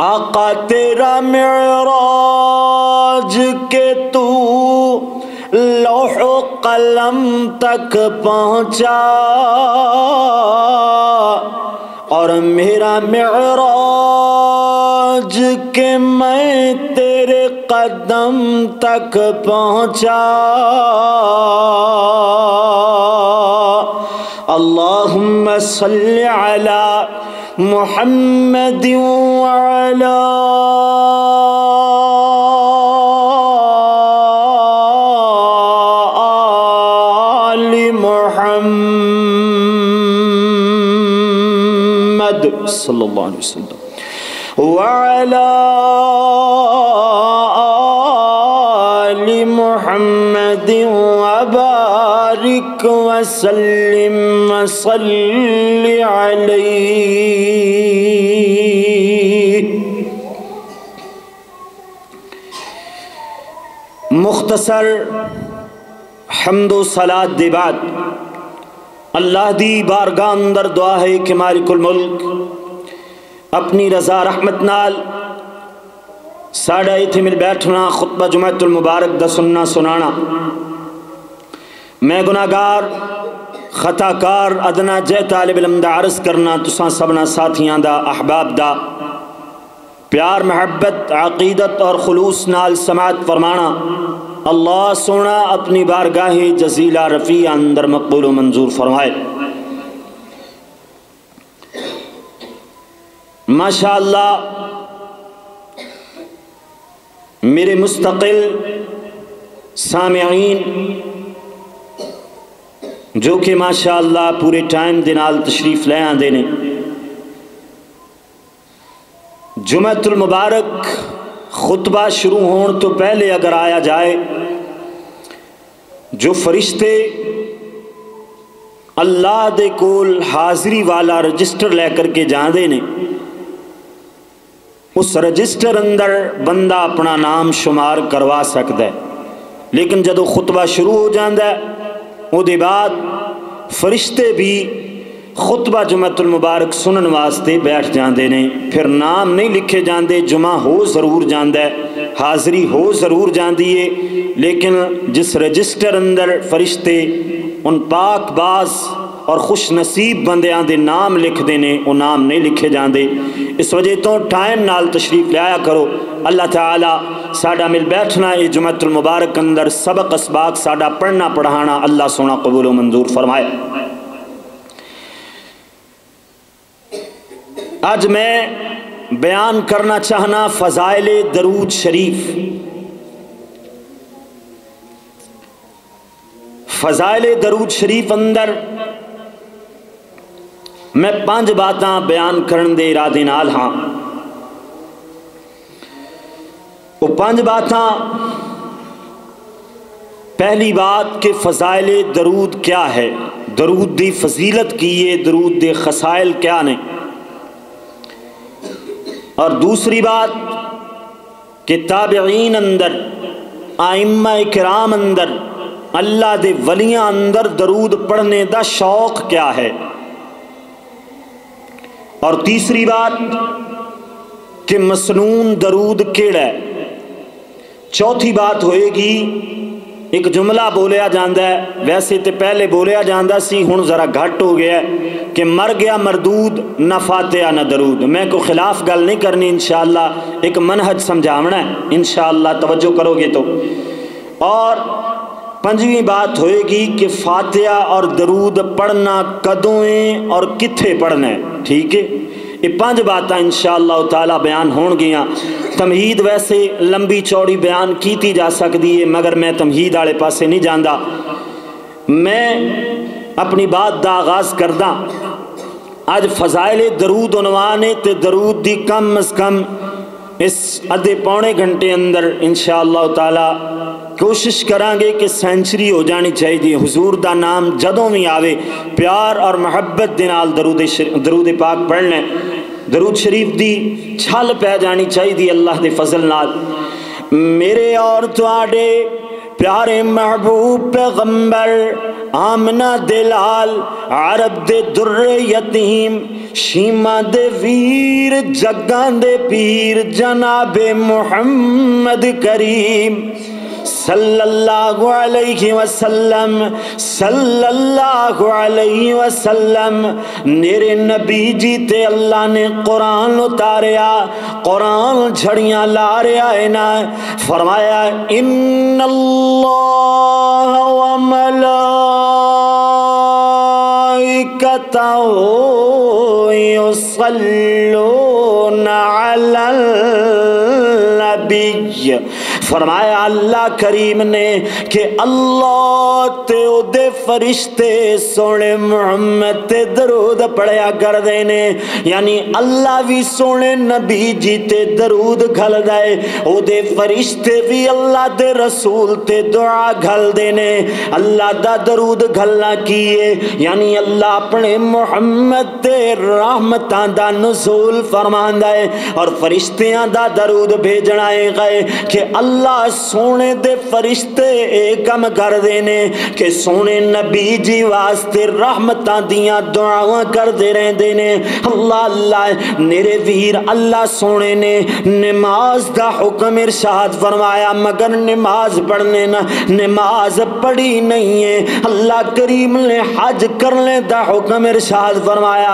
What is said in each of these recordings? आका तेरा मेराज के तू लौहो कलम तक पहुँचा और मेरा मेराज के मैं तेरे कदम तक पहुँचा। अल्लाहुम्मा सल्लि अला मुहम्मद व अला आलि मुहम्मद सल्लल्लाहु अलैहि वसल्लम व अला आलि मुहम्मद व बारिक व सल्लिम व सल्लि अलैहि। मुख्तसर हम्दो सलात दे बाद अल्लाह दी बारगाह अंदर दुआ है कि मालिकुल मुल्क अपनी रजा रहमत नाल साढ़ा इत्थे मिल बैठना खुतबा जुमातुल मुबारक दा सुनना सुनाना। मैं गुनाहगार खताकार अदना जय तालिब इल्म दा अर्ज करना तुसां सबना साथियां दा अहबाब दा प्यार महब्बत अकीदत और खलूस नाल समात फरमाना अल्लाह सोना अपनी बारगाह जजीला रफ़ी अंदर मकबूल मंजूर फरमाए। माशाअल्लाह मेरे मुस्तकिल सामईन जो कि माशाअल्लाह पूरे टाइम दे नाल तशरीफ ले आंदे ने। जुमअतुल मुबारक खुतबा शुरू होने तो पहले अगर आया जाए जो फरिश्ते अल्लाह दे कोल हाज़री वाला रजिस्टर ले करके जाते ने उस रजिस्टर अंदर बंदा अपना नाम शुमार करवा सकता है, लेकिन जदों खुतबा शुरू हो जाता है उसके बाद फरिश्ते भी खुतबा जुमअतुल मुबारक सुनने वास्ते बैठ जाते ने। फिर नाम नहीं लिखे जाते, जुमा हो जरूर जाता है, हाज़री हो जरूर जाती है, लेकिन जिस रजिस्टर अंदर फरिश्ते उन पाकबाज और खुश नसीब बंदियां दे नाम लिखते ने वो नाम नहीं लिखे जाते। इस वजह तो टाइम नाल तशरीफ लाया करो। अल्लाह ताला साडा मिल बैठना ये जुमअतुल मुबारक अंदर सबक असबाक साडा पढ़ना पढ़ाना अल्लाह सोना कबूल व मंजूर फरमाए। आज मैं बयान करना चाहना फ़ज़ाइल ए दरूद शरीफ। फ़ज़ाइल ए दरूद शरीफ अंदर मैं 5 बातें बयान करने के इरादे नाल हाँ। वो 5 बातें, पहली बात कि फ़ज़ाइल ए दरूद क्या है, दरूद की फजीलत की है, दरूद के खसाइल क्या ने, और दूसरी बात कि ताबईन अंदर आइम्मा इकराम अंदर अल्लाह दे वलियां अंदर दरूद पढ़ने का शौक क्या है, और तीसरी बात कि मसनून दरूद केड़ा है। चौथी बात होएगी एक जुमला बोलिया जाता है, वैसे तो पहले बोलिया जाता सी हुण जरा घट हो गया कि मर गया मरदूद ना फातिहा ना दरूद। मैं कोई खिलाफ गल नहीं करनी, इंशाअल्लाह एक मनहज समझावना है, इंशाअल्लाह तवज्जो करोगे तो। और 5वीं बात होएगी कि फातिहा और दरूद पढ़ना कदों है और किथे पढ़ना है। ठीक है, ये 5 बातें इंशाअल्लाह ताला बयान होणगियां। तमहीद वैसे लंबी चौड़ी बयान की जा सकती है, मगर मैं तमहीद वाले पासे नहीं जाता। मैं अपनी बात का आगाज़ करदा। अज फ़ज़ाइल दरूद उनवान है, तो दरूद की कम अज़ कम इस अद्धे पौने घंटे अंदर इंशाअल्लाह ताला कोशिश करांगे कि सेंचुरी हो जानी चाहिए। हुजूर दा नाम जदों भी आवे प्यार और मुहब्बत दे नाल दरूद पाक पढ़ना, दरूद शरीफ दी छल पै जानी चाहिए अल्लाह दे फजल नाल। मेरे और तुहाडे प्यारे महबूब पैगम्बर आमना दिलाल अरब दे दुर्रे यतीम शीमा दे वीर जग्गां दे पीर जनाबे मुहम्मद करीम सल्लल्लाहु अलैहि वसल्लम सल्लल्लाहु अलैहि वसल्लम। मेरे नबी जी ते अल्लाह ने कुरान उतारिया, कुरान झड़ियाँ ला रहा है ना, फरमाया इन्नल्लाह व मलाइकतहू युसल्लूना अलल नबी। फरमाया अल्लाह करीम ने कि अल्लाह ते उदे फरिश्ते सोने मुहम्मद ते दरूद पढ़िया कर देने, यानी अल्लाह भी सोने नबी जी ते दरूद घल दे, उदे फरिश्ते भी अल्लाह दे रसूल ते दुआ घल देने। अल्लाह दा दरूद घलना किए यानी अल्लाह अपने मुहम्मद ते रहमतां दा नुज़ूल फरमांदा है, और फरिश्तियां दा दरूद भेजना है गए कि अल्लाह सोने दे फरिश्ते एकम कर देने कि सोने नबी जी वास्ते रहमतां दियां दुआवां करदे रहंदे ने। अल्लाह अल्लाह मेरे वीर, अल्लाह सोने ने नमाज दा हुक्म इरशाद फरमाया मगर नमाज पढ़ने ना, नमाज पढ़ी नहीं है। अल्लाह करीम ने हज करने दा हुक्म इरशाद फरमाया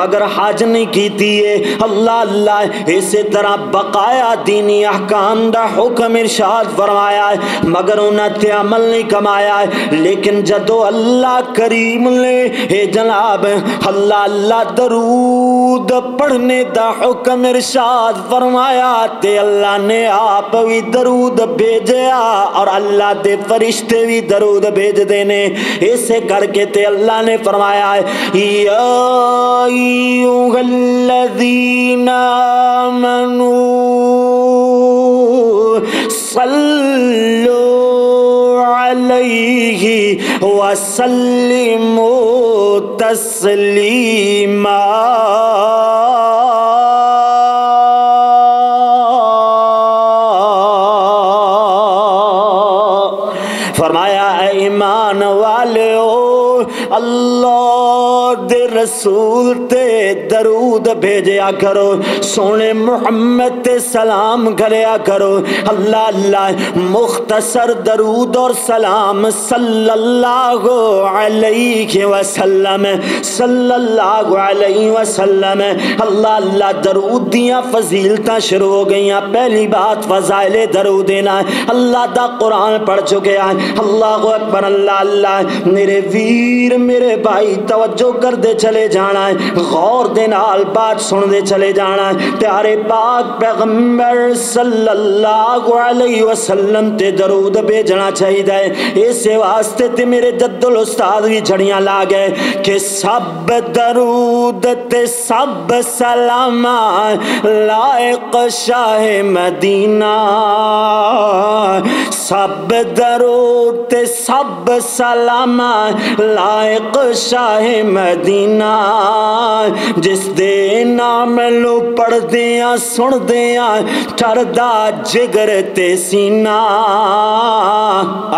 मगर हज नहीं कीती है। अल्लाह अल्लाह इसी तरह बकाया दीनी अहकाम दा हुक्म इरशाद फरमाया है मगर उन्हें अमल नहीं कमाया है। लेकिन जदों अल्लाह करीम ने हे जनाब अल्लाह अल्लाह दरूद पढ़ने दा हुक्म इरशाद फरमाया ते अल्लाह ने आप भी दरूद भेजया और अल्लाह दे फरिश्ते भी दरूद भेज देने। इसे करके ते अल्लाह ने फरमाया है या अय्युहल्लज़ीना आमनू सल्लू अलैहि वसल्लिमू तस्लीमा। फरमाया ईमान वाले हो अल्लाह दे रसूल ते दरूद भेजया करो, सोने मुहम्मद ते सलाम करया करो। अल्लाह अल्लाह मुख्तसर दरूद और सलाम सल्लल्लाहु अलैहि वसल्लम सल्लल्लाहु अलैहि वसल्लम। अल्लाह अल्लाह दरूद दियाँ फजीलतां शुरू हो गईयां। पहली बात फज़ाइल दरूद देना, अल्लाह दा कुरान पढ़ चुके हैं। अल्लाहु अकबर, अल्लाह अल्लाह। मेरे वीर मेरे भाई तवज्जो करते चले जाना है, गौर दे नाल बात सुनते चले जाना है। प्यारे पाक पैगंबर सल्लल्लाहु अलैहि वसल्लम ते दरूद भेजना चाहिए है। इस वास्ते ते मेरे जद्दुल उस्ताद भी झड़ियाँ ला गए कि सब दरूद ते सब सलाम लायक शाह मदीना, सब दरूद ते सब सलाम लायक शाह मदीना। जिस दे नाम लो पढ़दियां सुनदियां ठरदा जिगर ते सीना।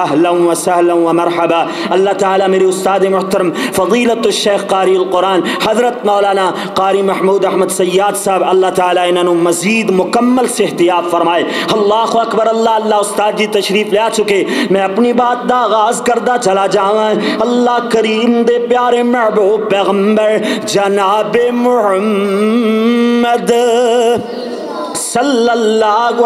अहलन व सहलन व मरहबा। अल्लाह ताला मेरे उस्ताद मोहतरम फजीलत शेख कारी कुरान हजरत मौलाना कारी महमूद अहमद सयाद साहब, अल्लाह ताला इन्होंने मजीद मुकम्मल सेहतियाब फरमाए। अल्लाह अकबर, अल्लाह अल्लाह। उस्ताद जी तशरीफ ले चुके, मैं अपनी बात दा आगाज़ करता चला जावा। अल्लाह करीम दे प्यारे महबूब पैगंबर जनाबे मुहम्मद सल्लल्लाहु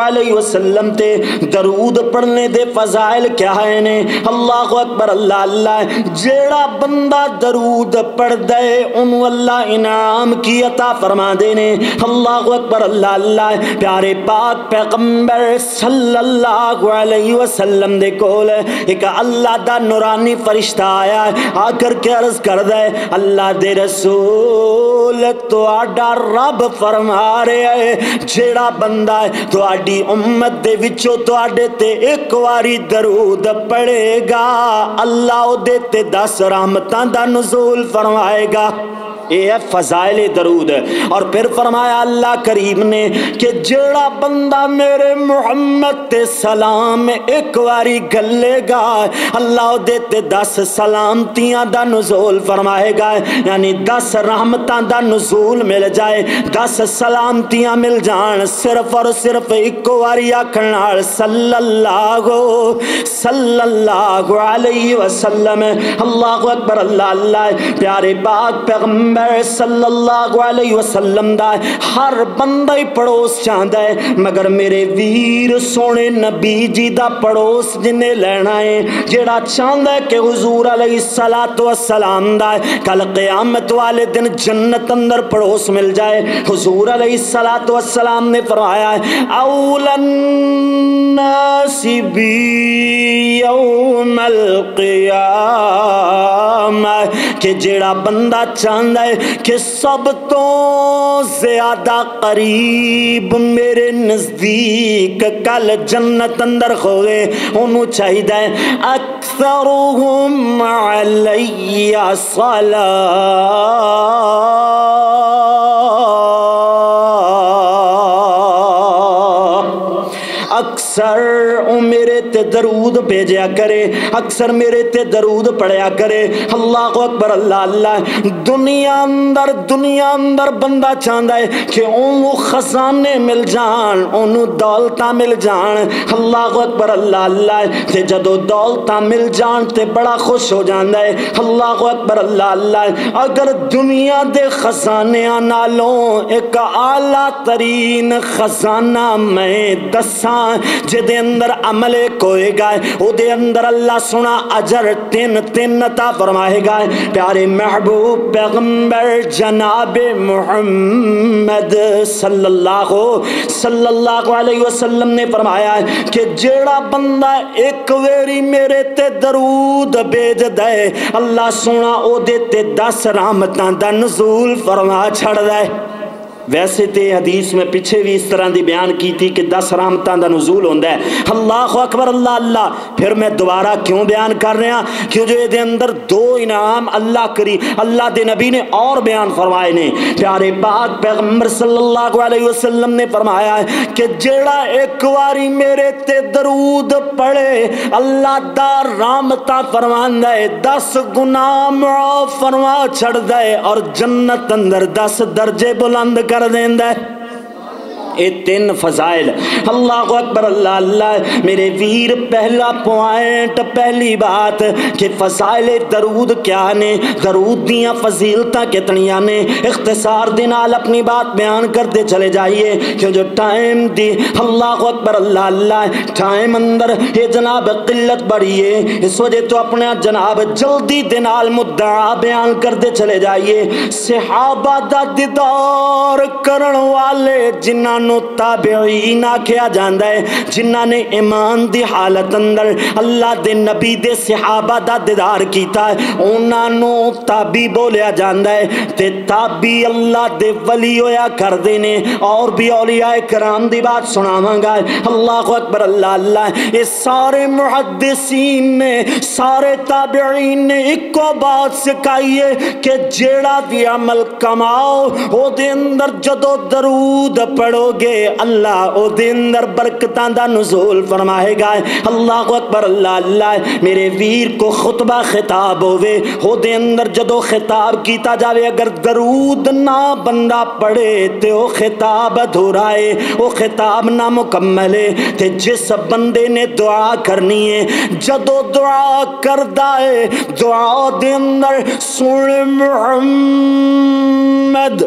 अलैहि वसल्लम ते दरूद पढ़ने दे फजाइल क्या है ने। अल्लाह अकबर, अल्लाह अल्लाह। जेड़ा बंदा दरूद पढ़दा है उनु अल्लाह इनाम की अता फरमा देने। अल्लाह अकबर, अल्लाह अल्लाह। प्यारे पाक पैगंबर सल्लल्लाहु अलैहि वसल्लम दे कोल एक अल्लाह दा नूरानी फरिश्ता आया, आकर के अर्ज करदा है अल्लाह दे रसूल तुहाडा रब फरमा रहा है जेड़ा बंदा है तुहाडी उम्मत दे विचों तुहाडे ते एक वारी दरूद पढ़ेगा अल्लाह ओदे ते 10 रहमतां दा नुज़ूल फरमाएगा। ये है फजाइल दरूद। और फिर फरमाया अल्लाह करीम ने कि जेड़ा बंदा मेरे मुहम्मद ते सलाम एक बारी गलेगा अल्लाह दे ते 10 सलामतियां दा नुज़ूल फरमाएगा, यानी 10 रहमतां दा नुज़ूल मिल जाए, 10 सलामतियां मिल जान। सिर्फ और सिर्फ एक बारी आखण नाल सल्लल्लाहु सल्लल्लाहु अलैहि वसल्लम। अल्लाहु अकबर, अल्लाह अल्लाह। प्यारे पाक पैगंबर सल्लल्लाहु अलैहि वसल्लम दा हर बंदा ही पड़ोस चाहता है, मगर मेरे वीर सोने नबी जी दा पड़ोस जिन्हें लेना है, जेड़ा चाहता है कि हुजूर अलैहि सलातो वसलाम दा कल क़यामत वाले दिन जन्नत अंदर पड़ोस मिल जाए। हुजूर अलैहि सलातो वसलाम ने फरमाया औलन नासि बि यौमल क़ियामा, कि जेड़ा बंदा चाहता कि सब तो ज्यादा करीब मेरे नजदीक कल जन्नत अंदर होवे, उन्होंने चाहिए अक्सरुहुम अलैया सलाह, अक्सर मेरे ते दरूद भेजा करे, अक्सर मेरे ते दरूद पढ़या करे। अल्लाह अकबर, अल्लाह अल्लाह। दुनिया अंदर बंदा चाहता है कि ओनू खजाने मिल जान, ओनू दौलतां मिल जान। अल्लाह अकबर, अल्लाह अल्लाह। ते जदों दौलतां मिल जान ते बड़ा खुश हो जाता है। अल्लाह अकबर, अल्लाह अल्लाह। अगर दुनिया दे खजानियां नालों एक आला तरीन खजाना मैं दसां जिहदे अंदर अमल कोएगा, उहदे अंदर अल्लाह सुना अजर तीन तीन अता फरमाएगा। प्यारे महबूब पैगंबर जनाब मुहम्मद सल्लल्लाहु अलैहि वसल्लम ने फरमाया कि जेड़ा बंदा एक वेरी मेरे ते दरूद भेज दे अल्लाह सुना उहदे ते 10 रहमतां दा नुज़ूल फरमा छड़दा है। वैसे तो हदीस में पीछे भी इस तरह की बयान की थी कि 10 रहमतां दा नुज़ूल होंदा है। अल्लाह अकबर, अल्लाह अल्लाह। फिर मैं दोबारा क्यों बयान कर रहा, क्यों जो ये अंदर दो इनाम अल्लाह करी अल्लाह के नबी ने और बयान फरमाए ने। प्यारे पाक पैगंबर सल्लल्लाहु अलैहि वसल्लम ने फरमाया कि जेड़ा एक बारी मेरे ते दरूद पढ़े अल्लाह दा रहमतां फरमांदा है, 10 गुना माफ फरमा छड़दा है और जन्नत अंदर 10 दर्जे बुलंद कर देंदा है। ये 3 फजाइल। अल्लाह अकबर, अल्लाह अल्लाह। मेरे वीर पहला पॉइंट, पहली बात कि फजाइल दरूद क्या ने, दरूद दियाँ फजीलता कितनियाँ ने। इख्तिसार दे नाल अपनी बात बयान करते चले जाइए क्यों जो टाइम दी। अल्लाह अकबर, अल्लाह अल्लाह। टाइम अंदर ये जनाब किल्लत बड़ी है, इस वजह तो अपना जनाब जल्दी दे नाल मुद्दा बयान करते चले जाइए। सहाबा दा दीदार करन वाले जिन्ना ताबईन आख्या जाता है, जिन्हों ने ईमान की हालत अंदर अल्लाह के नबी के सहाबा का दीदार किया, उन्होंने ताबी बोलिया जाता है। ते ताबी अल्लाह के वली होया करते ने। और भी औलिया कराम की बात सुनावांगा। अल्लाह अकबर, अल्लाह अल्लाह। ये सारे मुहद्दिसीन ने, सारे ताबईन ने इक्को बात सिखाई है कि जेड़ा भी अमल कमाओ ओदे अंदर जदों दरूद पढ़ोगे अल्लाह ओदे अंदर बरकतां दा नुज़ूल फरमाएगा। अल्लाह अकबर, अल्लाह अल्लाह। मेरे वीर को खुतबा खिताब होवे, ओदे अंदर जदों खिताब कीता जावे अगर दरूद ना बंदा पढ़े तो वह खिताब अधूरा है, वह खिताब ना मुकम्मल है। तो जिस बंदे ने दुआ करनी है जदों दुआ करदा है दुआ दे अंदर सुन मुहम्मद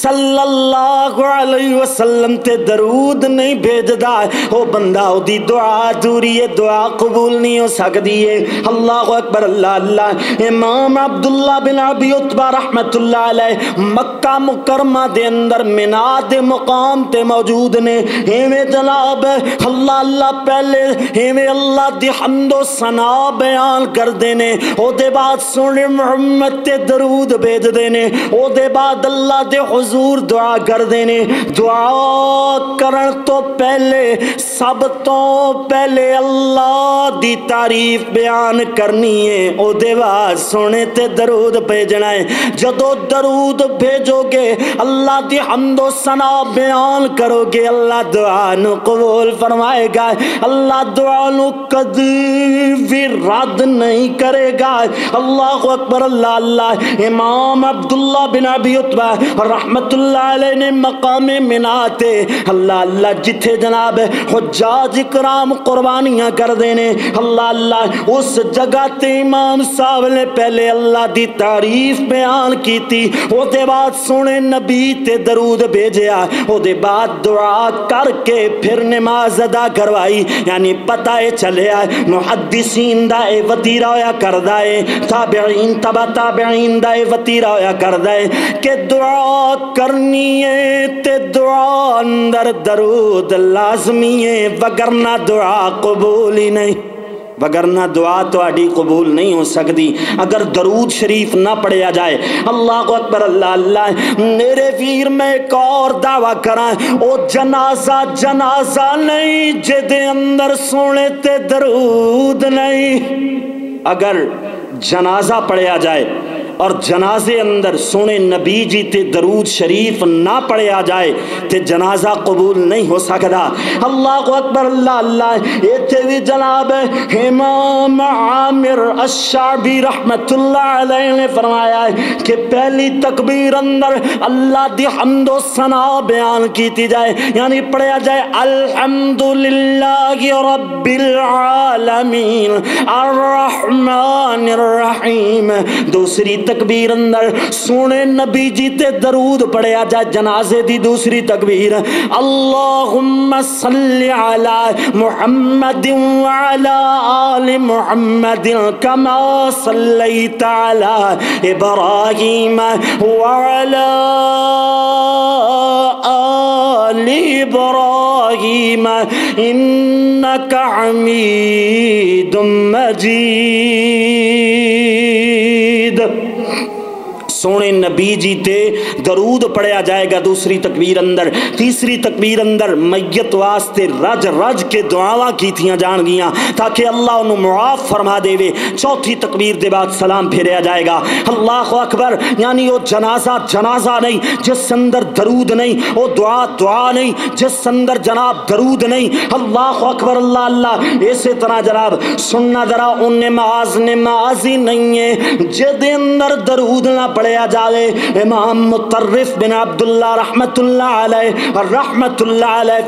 सल्लल्लाहु अलैहि वसल्लम ते दरूद नहीं भेजदा वो बंदा उदी दुआ अधूरी है, दुआ कबूल नहीं हो सकती है। अल्लाह अकबर, अल्लाह अल्लाह। इमाम अब्दुल्ला बिन अबी उतबा रहमतुल्लाह अलैह मक्का मुकरमा दे अंदर मिना दे मुकाम ते मौजूद ने। इवें जनाब अल्लाह अल्लाह पहले इवें अल्लाह दी हम्दो सना बयान करदे ने, ओदे बाद सुन मुहम्मद ते दरूद भेजदे ने, ओदे बाद अल्लाह दे हजूर दुआ कर देने। दुआ करन तो पहले सब तो पहले अल्लाह दी तारीफ बयान करनी है, ओदे बाद सोने ते दरूद भेजना है। जदों दरूद भेजोगे अल्लाह दी हम्दो सना बयान करोगे, अल्लाह दुआ नू कबूल फरमाएगा। अल्लाह दुआ नू कदी रद्द नहीं करेगा। अल्लाह अकबर, अल्लाह अल्लाह। इमाम अब्दुल्ला बिन अबी उतबा रहमतुल्लाह अलैह ने मकामे मिनाते अल्लाह अल्लाह जिथे जनाब हुज्जाज इकराम कुर्बानियां कर देने अल्लाह अल्लाह, उस जगह ते इमाम साहब ने पहले अल्लाह दी तारीफ बयान की थी, ओदे बाद सोने नबी ते दरूद भेजा, ओदे बाद दुआ करके फिर नमाज अदा करवाई। यानी पता है चलिया मुहद्दिसीन दा ए वतीरा होया करदा है, ताबईन तबा ताबईन दा ए वतीरा होया करदा है कि दुआ करनी है ते दुआ अंदर दरूद लाजमी है, वगरना दुआ कबूल ही नहीं, वगरना दुआ तो कबूल नहीं हो सकती अगर दरूद शरीफ ना पढ़िया जाए। अल्लाह अकबर, अल्लाह अल्लाह। मेरे वीर में एक और दावा करा, ओ जनाजा जनाजा नहीं जेदे अंदर सोने ते दरूद नहीं। अगर जनाजा पढ़िया जाए और जनाजे अंदर सोने नबी जी ते दरूद शरीफ ना पढ़िया जाए तो जनाजा कबूल नहीं हो सकता। अल्लाह अकबर, अल्लाह अल्लाह। इतने भी जनाब इमाम आमिर अश्शाबी रहमतुल्लाह अलैह ने फरमाया है कि पहली तकबीर अंदर अल्लाह दी हम्दो सना बयान की जाए, यानी पढ़िया जाए अल्हम्दुलिल्लाहि रब्बिल आलमीन अर्रहमानिर रहीम। दूसरी तकबीर अंदर सोने नबी जी ते दरूद पढ़िया जाए। जनाजे दी दूसरी तकबीर अल्लाहुम्मा सल्ली अला मुहम्मदिन व अला आलि मुहम्मदिन कमा सल्लैता अला इब्राहीम व अला आलि इब्राहीम इन्नका हमीदुम मजीद। सोने नबी जी ते दरूद पढ़िया जाएगा दूसरी तकबीर अंदर। तीसरी तकबीर अंदर मैयत वास्ते रज रज के दुआवां कीतियां जान गियां ताकि अल्लाह उन्हें मुआफ़ फरमा देवे। चौथी तकबीर दे बाद सलाम फेरिया जाएगा। अल्लाह अकबर। यानी वो जनाजा जनाजा नहीं जिस अंदर दरूद नहीं, वो दुआ दुआ नहीं जिस अंदर जनाब दरूद नहीं। अल्लाह अकबर, अल्लाह अल्लाह। इसी तरह जनाब सुनना जरा उन नमाज नमाज ही नहीं है जेदे अंदर दरूद ना पढ़े जावे। इमाम मुतर्रिफ बिन अब्दुल्ला रहमतुल्लाह अलैह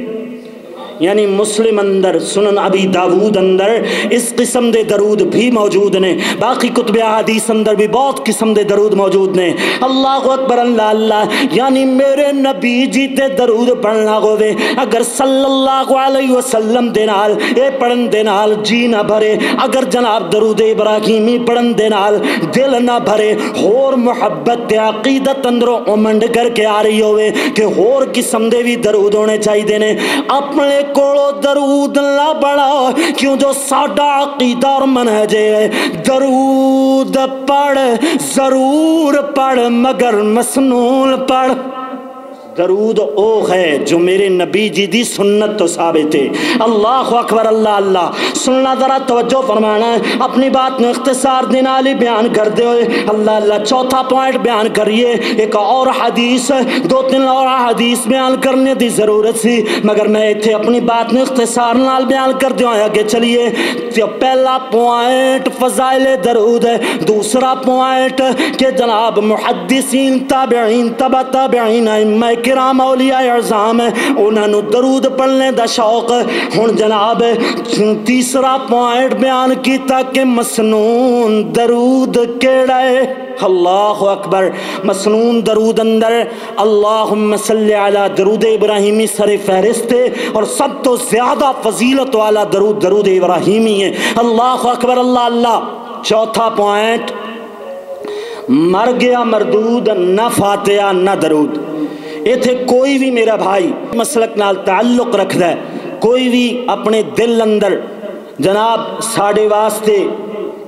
यानी मुस्लिम अंदर, सुनन अबी दाऊद अंदर इस किस्म दे दरूद भी मौजूद ने, बाकी कुतुब अहादीस अंदर भी बहुत किस्म दे दरूद मौजूद ने। अल्लाह अकबर अल्लाह अल्लाह। यानी मेरे नबी जी ते दरूद पढ़ना होवे अगर सल्लल्लाहु अलैहि वसल्लम दे नाल ए पढ़न दे नाल जी ना भरे, अगर जनाब दरूद इब्राहिमी पढ़न दे नाल दिल ना भरे, होर मुहब्बत ते अकीदत अंदरों उमंड करके आ रही होवे कि होर किस्म दे भी दरूद होने चाहिए ने। अपने कोलो दरूद ला बड़ा क्यों जो साडा अकीदा और मनहज है। दरूद पढ़ जरूर पढ़ मगर मसनून पढ़। दरूद ओ है जो मेरे नबी जी दी सुन्नत तो साबित है। अल्लाह अकबर अल्लाह अल्लाह। सुनना ज़रा तवज्जो फरमाना है, अपनी बात में इख्तिसार दे नाल ही बयान करते हुए अल्लाह अल्लाह। चौथा पॉइंट बयान करिए, एक और हदीस, दो तीन और हदीस बयान करने की जरूरत सी मगर मैं इत्थे अपनी बात में इख्तिसार नाल बयान करते हुए अगे चलिए। तो पहला पॉइंट फजाइल दरूद है, दूसरा पॉइंट के जनाब मुहद्दिसीन ताबईन तबा ताबईन अइम्मा किराम औलिया अज़ाम है, उन्होंने दरूद पढ़ने का शौक। हुन जनाब तीसरा पॉइंट बयान किया कि मसनून दरूद केड़ा है। अल्लाह अकबर। मसनून दरूद अंदर अल्लाहुम्मा सल्लि अला दरूद इब्राहिमी सरे फहरिस्त है और सब तो ज़्यादा फजीलत वाला दरूद दरूद इब्राहिमी है। अल्लाह अकबर अल्लाह अल्लाह। चौथा पॉइंट, मर गया मरदूद, ना फातिहा ना दरूद। इत्थे कोई भी मेरा भाई मसलक नाल ताल्लुक रखता है, कोई भी अपने दिल अंदर जनाब साढ़े वास्ते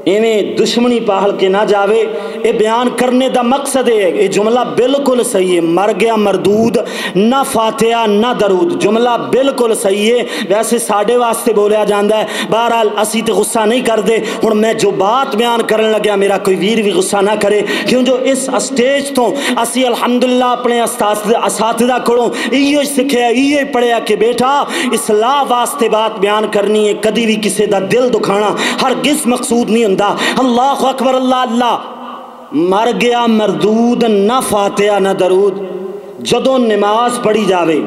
इवें दुश्मनी पहाड़ के ना जावे। ये बयान करने का मकसद है, ये जुमला बिल्कुल सही है, मर गया मरदूद ना फातिहा ना दरूद, जुमला बिल्कुल सही है। वैसे साढ़े वास्ते बोलिया जाता है, बहरहाल असी तो गुस्सा नहीं करते। हुण मैं जो बात बयान करन लग्या मेरा कोई वीर भी गुस्सा ना करे क्यों जो इस स्टेज तो असी अलहमदुल्ला अपने असातिज़ा कोलों इहो सीखिया, इहो पढ़िया कि बेटा इस्लाह वास्ते बात बयान करनी है, कभी भी किसी का दिल दुखाना हरगिज़ मकसूद नहीं। अल्लाह अकबर अल्लाह अल्लाह। मर गया मरदूद ना फातिहा ना दरूद। जदों नमाज पढ़ी जावे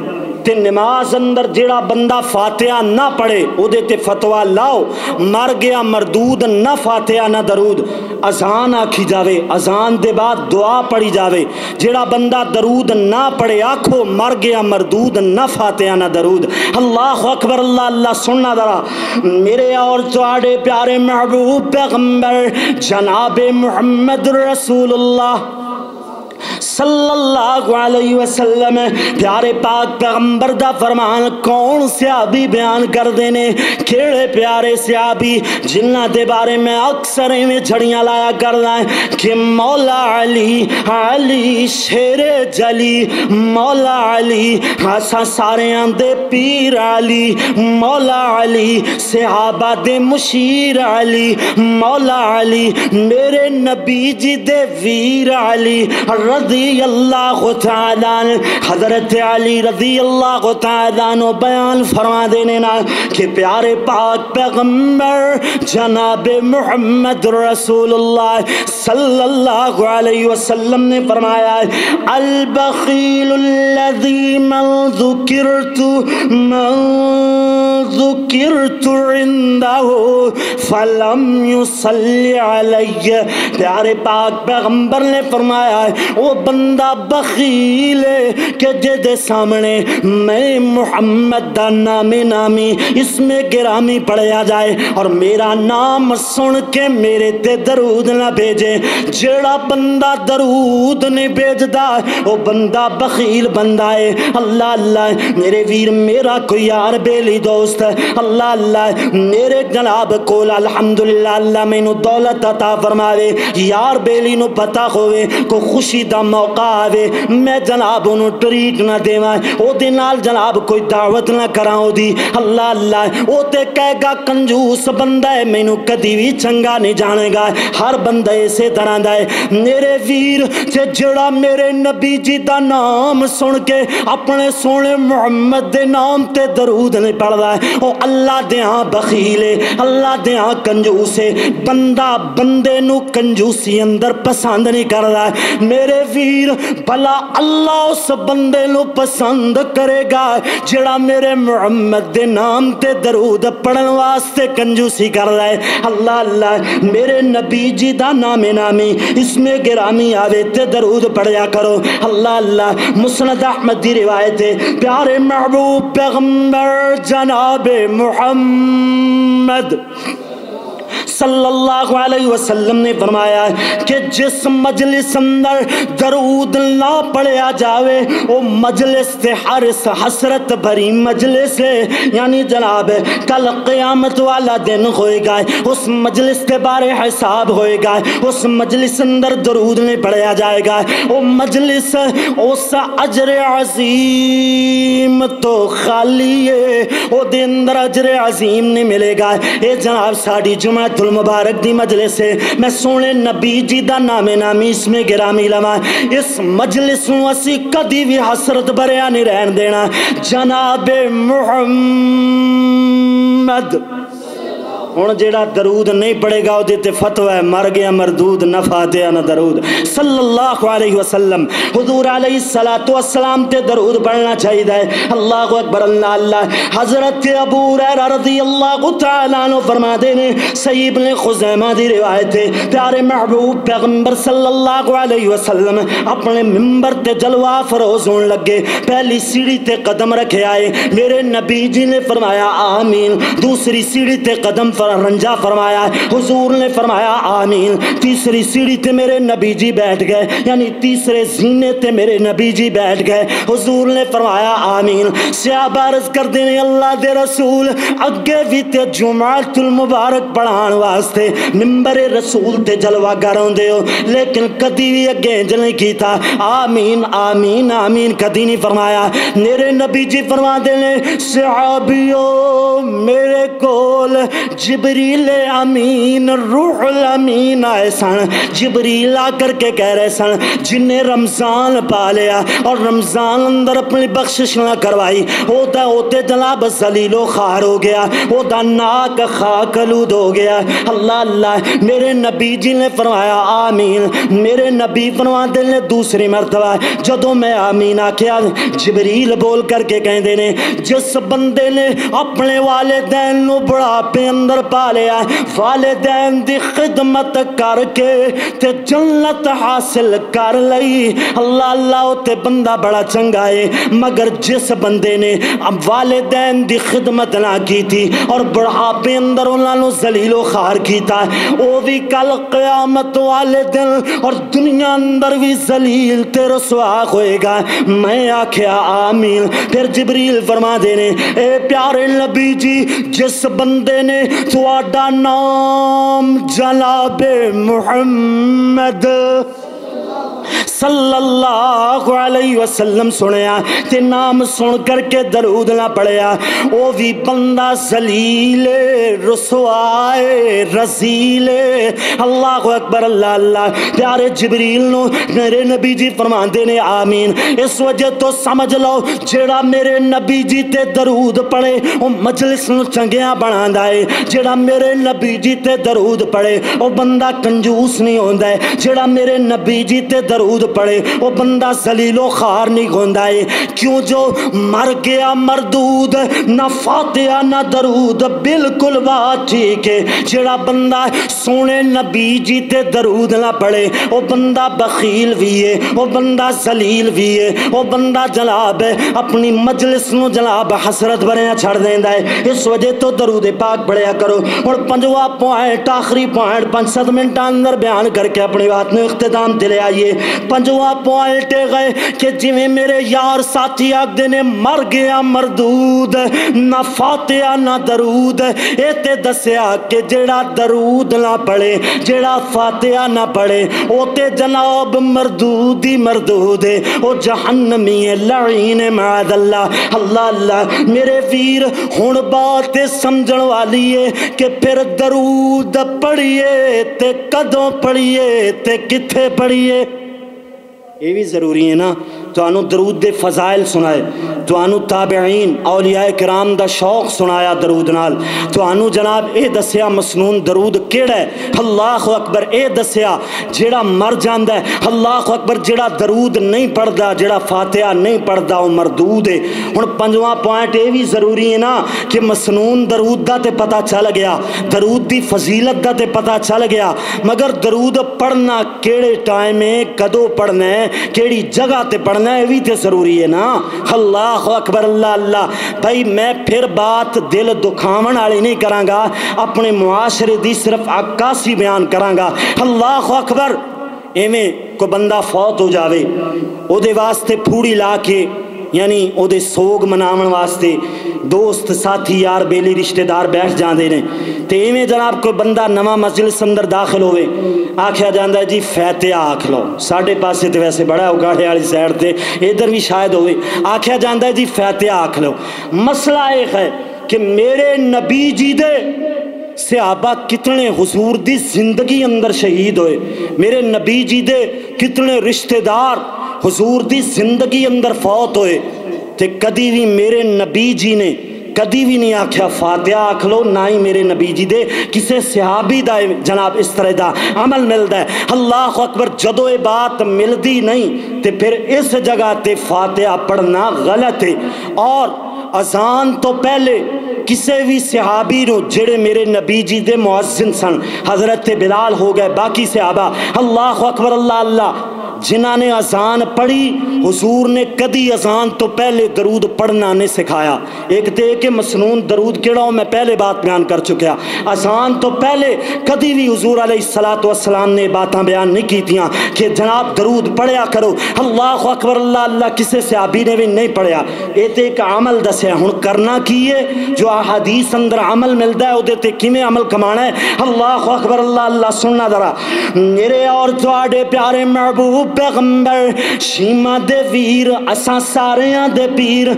ते नमाज अंदर जेड़ा बंदा फातिहा ना पढ़े उहदे ते फतवा लाओ मर गया मरदूद ना फातिहा ना दरूद। अजान आखी जावे, अजान दे बाद दुआ पढ़ी जावे, जेड़ा बंदा दरूद ना पढ़े आखो मर गया मरदूद ना फातिहा ना दरूद। अल्लाह अकबर अल्लाह अल्लाह। सुनना ज़रा मेरे और तुहाडे प्यारे महबूब पैगंबर जनाब मुहम्मद रसूलुल्लाह सल्लल्लाहु अलैहि वसल्लम प्यारे पाक पैगंबर दा फरमान कौन सहाबी बयान करदे ने केड़े प्यारे सहाबी जिन्हां दे बारे में अक्सर इवें झड़ियां लाया करदा है कि मौला अली अली शेरे जली मौला अली असां सारेयां दे पीर अली मौला अली सहाबा दे मुशीर अली मौला अली मेरे नबी जी दे वीर अली रज़ी अल्लाहु तआला हज़रत अली रज़ी अल्लाहु तआला नो बयान फरमा देने ना कि प्यारे पाक पैगंबर जनाबे मुहम्मद रसूलुल्लाह सल्लल्लाहु अलैहि वसल्लम ने फरमाया अल बखीलुल्लज़ी मन ज़ुकिरतु इंदहु फलम युसल्ली अलैहि। प्यारे पाक पैगंबर ने फरमाया वो बंदा बखील है कि जिहदे सामने मैं मुहम्मद दा नामी नामी इसमें गिरामी पढ़या जाए और मेरा नाम सुन के मेरे ते दरूद ना भेजे। जेड़ा बंदा दरूद नहीं भेजदा वो बंदा बखील बंदा है। अल्लाह अल्लाह मेरे वीर मेरा कोई यार बेली दोस्त अल्लाह अल्लाह मेरे जनाब कोल अल्हम्दुलिल्लाह अल्लाह मैनू दौलत अता फरमावे यार बेली नू पता होवे को खुशी दा मौका आवे मैं जनाब उन्हों ट्रीट ना देवां ओदे नाल जनाब कोई दावत ना करां ओदी। अल्लाह अल्लाह वो ते कहेगा कंजूस बंदा है मैनू कदी भी चंगा नहीं जानेगा। हर बंदा इसे तरह दा है मेरे वीर ते जेड़ा मेरे नबी जी दा नाम सुन के अपने सोहने मुहम्मद दे नाम ते दरूद नहीं पढ़दा ओ अल्लाह दे हां बखील है अल्लाह दे हां कंजूस है। बंदा बंदे नू कंजूसी अंदर पसंद नहीं करदा मेरे वीर भला अल्लाह उस बंदे नू पसंद करेगा जेड़ा मेरे मुहम्मद दे नाम ते दरूद पढ़न वास्ते कंजूसी करदा है। अल्लाह अल्लाह मेरे नबी जी दा नामे नामी इसमें गिरामी आवे ते दरूद पढ़या करो। अल्लाह अल्लाह मुस्नद अहमद दी रिवायत है प्यारे महबूब पैगंबर जनाब मुहम्मद सल्लल्लाहु अलैहि वसल्लम ने फरमाया कि जिस मजलिस अंदर दरूद ना पढ़या जावे वो मजलिस ते हर हसरत भरी मजलिस है यानी जनाब कल क़यामत वाला दिन होएगा उस मजलिस के बारे हिसाब होएगा उस मजलिस अंदर दरूद नहीं पढ़या जाएगा वो मजलिस उस अजर अजीम तो खाली है वो दिन अंदर अजर अजीम नहीं मिलेगा। ये जनाब साड़ी जुमा मुबारक दी मजलिस है मैं सोने नबी जी दा नामे नामी इसमें गिरामी लवा इस मजलिस नूं असीं कदी भी हसरत भरिया नहीं रहन देना जनाबे मुहम्मद। हूँ जेड़ा दरूद नहीं पड़ेगा उहदे ते फतवा है मर गया मरदूद न फातिहा न दरूद। सल्लल्लाहु अलैहि वसल्लम हुजूर अलैहि सलातो वस्सलाम ते दरूद पढ़ना चाहिए। अल्लाहु अकबर अल्लाह अल्लाह। हज़रत अबू हुरैरा रज़ियल्लाहु तआला अन्हु फरमाते हैं सही इब्न खुज़ैमा दी रिवायत है प्यारे महबूब पैगंबर सल्लल्लाहु अलैहि वसल्लम अपने मिंबर ते जलवा फरोज़ होने लगे पहली सीढ़ी ते कदम रखे आए मेरे नबी जी ने फरमाया आमीन। दूसरी सीढ़ी ते कदम रंजा फरमाया हुजूर ने फरमाया आमीन। तीसरी सीढ़ी ते मेरे नबी जी बैठ गए यानी तीसरे जीने ते मेरे नबी जी बैठ गए हुजूर ने फरमाया आमीन। सहाबा अर्ज़ कर देने अल्लाह दे रसूल अगे भी ते जुमातुल मुबारक पढ़ाने वास्ते मिंबरे रसूल ते जलवा कर आउंदे हो लेकिन कदी भी अगे इंज नहीं कीता आमीन आमीन आमीन कदी नहीं फरमाया। मेरे नबी जी फरमाते ने सहाबियो मेरे कोल जिबरील अमीन रूहुल अमीन आए सन जिबरील आकर के कह रहे सन जिन्हें रमज़ान पा लिया और रमज़ान अंदर अपनी बख्शिश ना करवाई ओदा ओते जनाब जलीलो खार हो गया ओदा नाक खाकलूद हो गया। अल्लाह अल्लाह मेरे नबी जी ने फरमाया आमीन। मेरे नबी फरमाते ने दूसरी मरतबा जदों मैं आमीन आख्या जिबरील बोल करके कहते ने जिस बंदे ने अपने वालिदैन नूं बुढ़ापे अंदर पुत्र पा लिया है, वालिदैन दी खिदमत करके ते जन्नत हासिल कर लई। अल्लाह अल्लाह ते बंदा बड़ा चंगा है, मगर जिस बंदे ने वालिदैन दी खिदमत ना की थी और बुढ़ापे अंदर उन्होंने जलीलो खार किया, वो भी कल क़यामत वाले दिन और दुनिया अंदर भी जलील ते रसवा होएगा। मैं आख्या आमीन। फिर जिब्रील फरमा देने, ए प्यारे नबी जी, जिस बंदे ने तुहाडा नाम जनाबे मुहम्मद सल्लल्लाहु अलैहि वसल्लम सुनिया ते नाम सुन करके दरूद ना पढ़िया, वो भी बंदा जलीले रसवाए रसीले। अल्लाह अकबर, अल्लाह अल्लाह। प्यारे जिब्रील नो मेरे नबी जी फरमाते ने आमीन। इस वजह तो समझ लो जेड़ा मेरे नबी जी ते दरूद पढ़े वो मजलिस नू चंगिया बनांदा है, जेड़ा मेरे नबी जी ते दरूद पढ़े वो बंदा कंजूस नहीं होंदा है, जेड़ा मेरे नबी जी ते दरूद पड़े वो बंदा जलीलो खार नहीं होंदा है। क्यों? जो मर गया मरदूद ना फातिहा ना दरूद, बिल्कुल बात ठीक है। जेड़ा बंदा सोने नबी जी ते दरूद ना पड़े वो बंदा बखील भी है, वो बंदा जलील भी है, वो बंदा जनाब अपनी मजलिस नू जनाब हसरत बनिया छड़ देंदा है। इस वजह तो दरूद पाक पढ़िया करो। और पंजवा पॉइंट, आखिरी पॉइंट, 5-7 मिनट अंदर बयान करके अपनी बात में इख्तिताम दिले आइए। पंजवा पॉइंट गए कि जिमें मेरे यार साथी आखते ने मर गया मरदूद ना फातिहा ना दरूद, ये तो दसिया कि जेड़ा दरूद ना पढ़े जेड़ा फातिहा ना पढ़े वो तो जनाब मरदूद ही मरदूद है, वो जहन्नमी है, लईन मादल्ला। अल्लाह अल्लाह। मेरे वीर हुण बात समझण वाली है कि फिर दरूद पढ़िए ते कदों पढ़िए ते किथे पढ़िए, ये भी जरूरी है ना। तो दरूद के फजाइल सुनाए, तो ताबेईन औलियाए कराम का शौक सुनाया दरूद नाल, तो जनाब ये दसिया मसनून दरूद केड़ा है। अल्लाह अकबर। ये दसिया जेड़ा मर जाता है, अल्लाह अकबर, जेड़ा दरूद नहीं पढ़ता जेड़ा फातिहा नहीं पढ़ता वो मरदूद है। हुण पंजवां पॉइंट ये भी जरूरी है ना कि मसनून दरूद का तो पता चल गया, दरूद की फजीलत का तो पता चल गया, मगर दरूद पढ़ना केड़े टाइम है, कदों पढ़ना है, केड़ी जगह पर पढ़ना, ये भी तो जरूरी है ना। अल्लाह अकबर, अल्लाह अल्लाह। भाई मैं फिर बात दिल दुखावन वाली नहीं करांगा, अपने मुआशरे की सिर्फ अक्कासी बयान करांगा। अल्लाह अकबर। इवें कोई बंदा फौत हो जावे उहदे वास्ते फूड़ी ला के, यानी उहदे सोग मनावन वास्ते दोस्त साथी यार बेली रिश्तेदार बैठ जाते हैं, तो इवें जनाब कोई बंदा नवा मजलिस अंदर दाखिल होवे, आख्या जाता है जी फातिहा आख लो, साढ़े पास तो वैसे बड़ा उगाड़े वाली साइड से इधर भी शायद होवे, आख्या जाता है जी फातिहा आख लो। मसला एक है कि मेरे नबी जी दे सहाबा कितने हुजूर दी जिंदगी अंदर शहीद होए, मेरे नबी जी दे कितने रिश्तेदार हुजूर दी जिंदगी अंदर फौत होए, ते कदी भी मेरे नबी जी ने कदी भी नहीं आख्या फातिहा आख लो, ना ही मेरे नबी जी दे किसी सहाबी दा जनाब इस तरह का अमल मिलता है। अल्लाह अकबर। जदों ये बात मिलती नहीं तो फिर इस जगह पर फातिहा पढ़ना गलत है। और अजान तो पहले किसी भी सहाबी नो जेड़े मेरे नबी जी दे मुअज्जिन सन, हज़रत बिलाल हो गए, बाकी सहाबा, अल्लाह अकबर, अल्लाह अल्लाह, जिन्हों ने अजान पढ़ी हुजूर ने कदी अजान तो पहले दरूद पढ़ना नहीं सिखाया। एक तो कि मसनून दरूद केड़ा, मैं पहले बात बयान कर चुका, अजान तो पहले कदी भी हुजूर अलैहिस्सलातु वस्सलाम ने बातें बयान नहीं की थियां कि जनाब दरूद पढ़िया करो। अल्लाह अकबर, अल्लाह अल्लाह। किसी सहाबी ने भी नहीं पढ़िया। ये तो एक अमल दसिया, हुण करना की है, जो अहादीस अंदर अमल मिलता है उहदे ते किवें अमल कमाना है। अल्लाह अकबर, अल्लाह अल्लाह। सुनना जरा, मेरे और तुहाडे प्यारे महबूब पैगंबर शीमा दे वीर असा सारियां दे पीर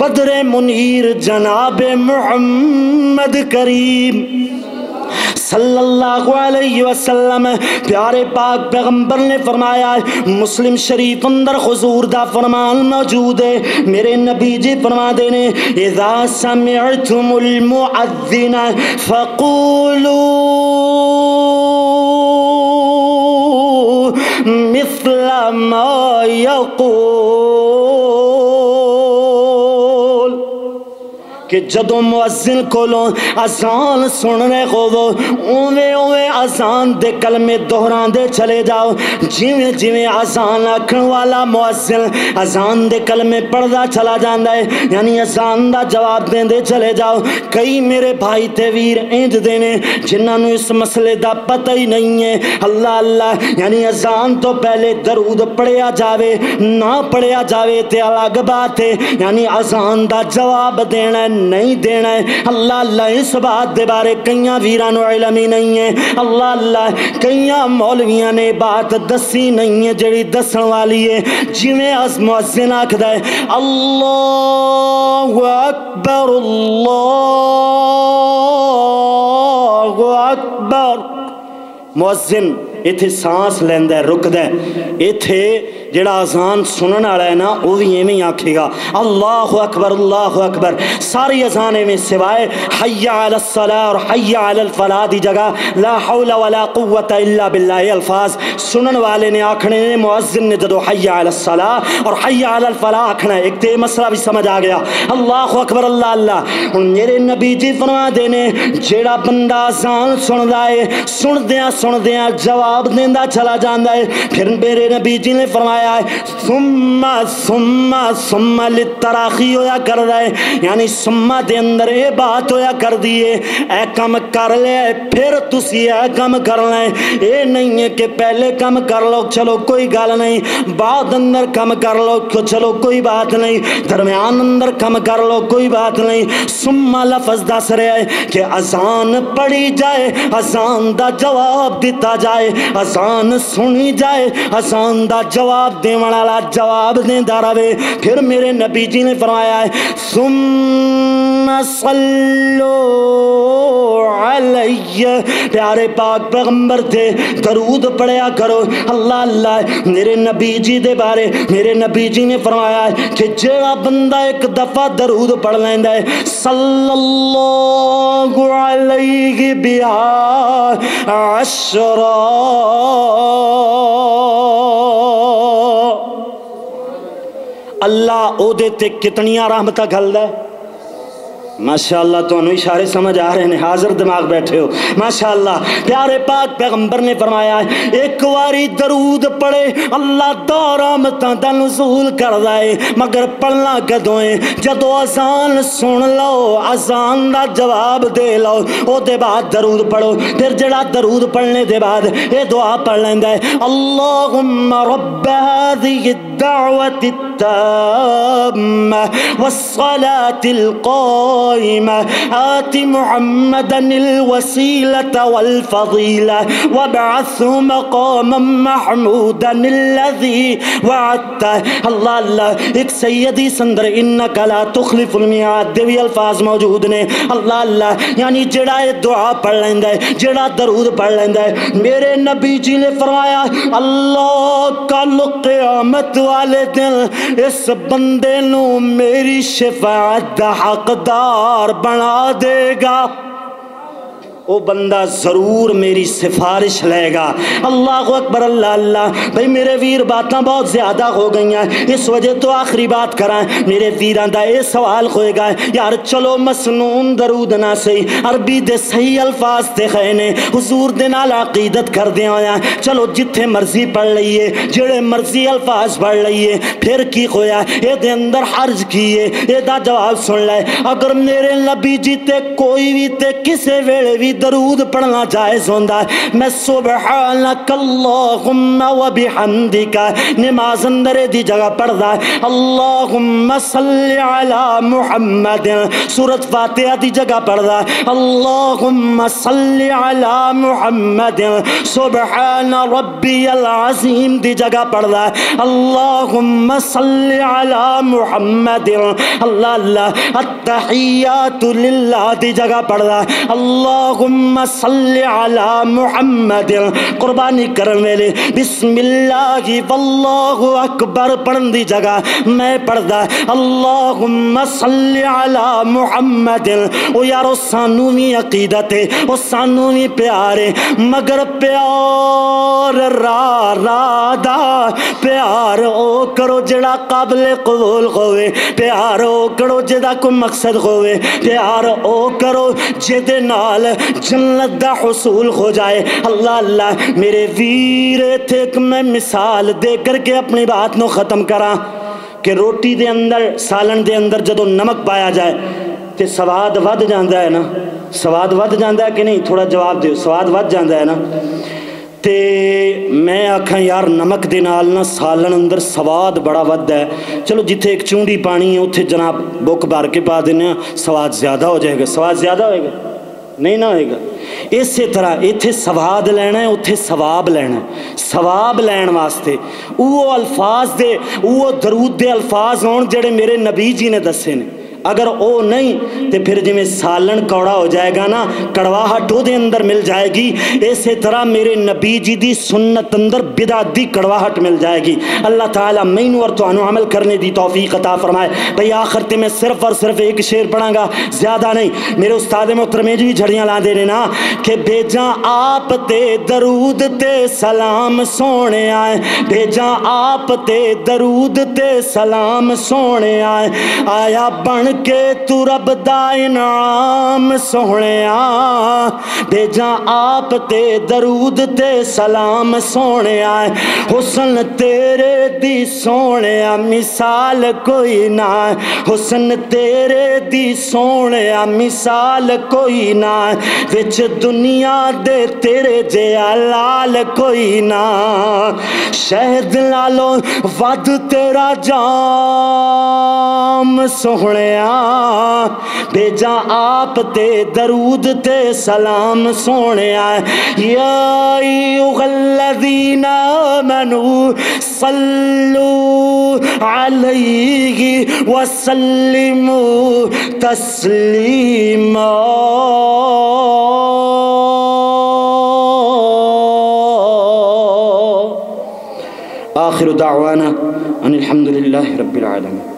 बदरे मुनीर जनाबे मुहम्मद करीम सल्लल्लाहु अलैहि वसल्लम। प्यारे पाक पैगंबर ने फरमाया, मुस्लिम शरीफ अंदर हुजूर दा फरमान मौजूद है। मेरे नबी जी फरमा देने, इज़ा समिअतुमुल मुअज्जिन फक़ूलू مثل ما يقول, कि जदों मुअज्जिन कोलों अजान सुनने होवो उवें उवें अजान दे कलमे दोहरांदे चले जाओ। जिवें जिवें अजान आखण वाला मुअज्जिन अजान दे कलमे पढ़दा चला जांदा है, यानी अजान दा जवाब देंदे चले जाओ। कई मेरे भाई ते वीर इंज दे ने जिन्हां नूं इस मसले दा पता ही नहीं है। अल्लाह अल्लाह, यानी अजान तो पहले दरूद पढ़िया जावे ना पढ़िया जावे ते अलग बात है, यानी अजान दा जवाब देना है नहीं देना है। अल्लाह अल्लाह, इस बात दे बारे कईयां वीरां नूं इल्म ही नहीं है। अल्लाह अल्लाह, कईयां मौलवियां ने बात दसी नहीं है जिहड़ी दसण वाली है। जिवें अस मुअज्जिन आखदा है अल्लाहु अकबर अल्लाहु अकबर, मुअज्जिन इत्थे सांस लैंदा रुकदा है। इत्थे जेड़ा अजान सुनने वाला है ना वह भी इवें आखेगा अल्लाह अकबर। सारी अजान इवें सिवाए हय्या अलस सला और हय्या अलल फलाह दी जगह ला हौला वला कुव्वता इल्ला बिल्लाह अल्फाज सुनने वाले ने आखने ने। मुअज्जिन ने जदों हय्या अलस सला और हय्या अलल फलाह आखना है, एक तो मसला भी समझ आ गया। अल्लाह अकबर अल्लाह अल्लाह। हुण मेरे नबी जी फरमाते ने जेड़ा बंदा अजान सुनदा है सुनदियां सुनदियां जवाब देंदा चला जाता है। फिर मेरे नबी जी ने फरमाया है सुम्मा सुम्मा सुम्मा लितराखी होया कर रहा है, यानी सुम्मा दे अंदर ये बात होया कर दी है ऐ कम कर ले फिर तुसी ऐ कम करना है। ये नहीं है कि पहले कम कर लो चलो कोई गल नहीं, बाद अंदर कम कर लो चलो कोई बात नहीं, दरम्यान अंदर कम कर लो कोई बात नहीं। सुम्मा लफज दस रहा है कि अजान पढ़ी जाए, अजान का जवाब दिता जाए, अजान सुनी जाए, अजान का जवाब देने वाला जवाब देता रहे। फिर मेरे नबी जी ने फरमाया है सुम्मा सल्लो अलैया, प्यारे पाक पैगंबर थे दरूद पढ़िया करो। अल्लाह अल्लाह, मेरे नबी जी दे बारे मेरे नबी जी ने फरमाया है कि जेड़ा बंदा एक दफ़ा दरूद पढ़ लैंदा है सल्लल्लाहु अलैहि बिहा अशरा अल्लाह ओदे ते कितनियां रहमतां घल्दा है। माशाअल्लाह, तुहानूं इशारे समझ आ रहे हैं, हाजिर दिमाग बैठे हो माशाअल्लाह। प्यारे पाक पैगंबर ने फरमाया एक बारी दरूद पढ़े अल्लाह रहमतां दा नुज़ूल करदा है, मगर पढ़ना कदों है जदों अजान सुन लो, अजान का जवाब दे लो, उसदे बाद दरूद पढ़ो। फिर जड़ा दरूद पढ़ने के बाद ये दुआ पढ़ लैंदा है अल्लाहुम्मा रब्ब हाज़िहि दावति ताम्मा वस्सलातिल قائمة آت محمدا الوسيلة والفضيلة وابعثه مقاما محمودا الذي وعدته। अल्लाह अल्लाह, एक सैयदी संदर इन्नक ला तुखलिफुल मियाद देवी अल्फाज मौजूद ने। अल्लाह अल्लाह, यानी जेड़ा ये दुआ पढ़ लैंदा है जेड़ा दरूद पढ़ लैंदा है। मेरे नबी जी ने फरमाया अल्लाह कल क़यामत वाले दिन इस बंदे नू मेरी शफाअत दा हकदार बना देगा, वो बंदा ज़रूर मेरी सिफारिश लेगा। अल्लाह अकबर अल्लाह अल्लाह। भाई मेरे वीर, बातें बहुत ज़्यादा हो गई हैं, इस वजह तो आखिरी बात कराएं। मेरे वीरां दा ये सवाल होएगा यार चलो मसनून दरूद ना सही अरबी दे सही अल्फाज ते है ने हुजूर दे नाल अकीदत करदे होया चलो जिथे मर्जी पढ़ लईए जेड़े मर्जी अल्फाज पढ़ लईए, फिर की होया ये अंदर हर्ज कीए एदा जवाब सुन लै। अगर मेरे नबी जी ते कोई भी ते किसी वेले भी दरूद पढ़ना जायज़ होंदा है। मैं सुबहानकल्लाहुम्मा व बिहम्दिका नमाज अंदर दी जगह पढ़दा है अल्लाहुम्मा सल्लि अला मुहम्मद, सूरत फातिहा दी जगह पढ़दा है अल्लाहुम्मा सल्लि अला मुहम्मद, सुबहान रब्बियल अज़ीम दी जगह पढ़दा है अल्लाहुम्मा सल्लि अला मुहम्मद। अल्लाह अल्लाह, अत्तहियातु लिल्लाह दी जगह पढ़दा है अल्लाह अल्लाहुम्मा सल्लि अला मुहम्मद। कुर्बानी करन वेले बिस्मिल्लाहि वल्लाहु अकबर पढ़न दी जगह मैं पढ़दा अल्लाहुम्मा सल्लि अला मुहम्मद। ओ यारो सानू भी अकीदत है, ओ सानू भी प्यार है, मगर प्यार रादा प्यार ओ करो जड़ा काबिल कबूल होवे, प्यार ओ करो जड़ा को मकसद होवे, प्यार ओ करो जेदे नाल जन्नत दा हुसूल हो जाए। अल्लाह अल्लाह मेरे वीर थे मैं मिसाल दे करके अपनी बात को ख़त्म करा कि रोटी दे अंदर सालन दे अंदर जदों नमक पाया जाए तो स्वाद वध जाता है ना, स्वाद वध जाता है कि नहीं, थोड़ा जवाब दो, स्वाद वध जाता है ना। तो मैं आखा यार नमक दे नाल ना सालन अंदर स्वाद बड़ा वधदा है, चलो जिथे एक चूंडी पानी है उत्थे जनाब बुक भर के पा देने स्वाद ज़्यादा हो जाएगा, स्वाद ज़्यादा होएगा नहीं ना होएगा। इस तरह इत्थे स्वाद लेना है उत्थे सवाब लेना है, सवाब लैन वास्ते वो अल्फाज दे वो दरूद दे अल्फाज होण जेड़े मेरे नबी जी ने दसे ने, अगर वो नहीं तो फिर जिमें सालन कौड़ा हो जाएगा ना कड़वाहट वो अंदर मिल जाएगी, इस तरह मेरे नबी जी की सुन्नत अंदर बिदात की कड़वाहट मिल जाएगी। अल्लाह ताला मैनू और तुहानू अमल करने की तौफीक अता फरमाए। भाई आखिर ते मैं सिर्फ और सिर्फ एक शेर पढ़ांगा ज़्यादा नहीं, मेरे उस्ताद मोहतरमे जी भी झड़ियाँ ला दे रहे ना कि भेजा आप ते दरूद ते सलाम सोने आए, भेजा आप ते दरूद ते सलाम सोने आए, आया बन के तू रब दा इनाम सोहणिया, भेजा आप ते दरूद ते सलाम सोहणिया, हुसन तेरे दी सोहणिया मिसाल कोई ना, हुसन तेरे दी सोहणिया मिसाल कोई ना, विच दुनिया दे तेरे जेहा लाल कोई ना, शहद लालो वध तेरा जाम सोहणिया, भेजा आप ते दरूद ते सलाम सोने आए, या अय्युहल्लज़ीना आमनू सल्लू अलैहि वसल्लिमू तस्लीमा। आखिर दावाना अनिल हम्दुलिल्लाहि रब्बिल आलमीन।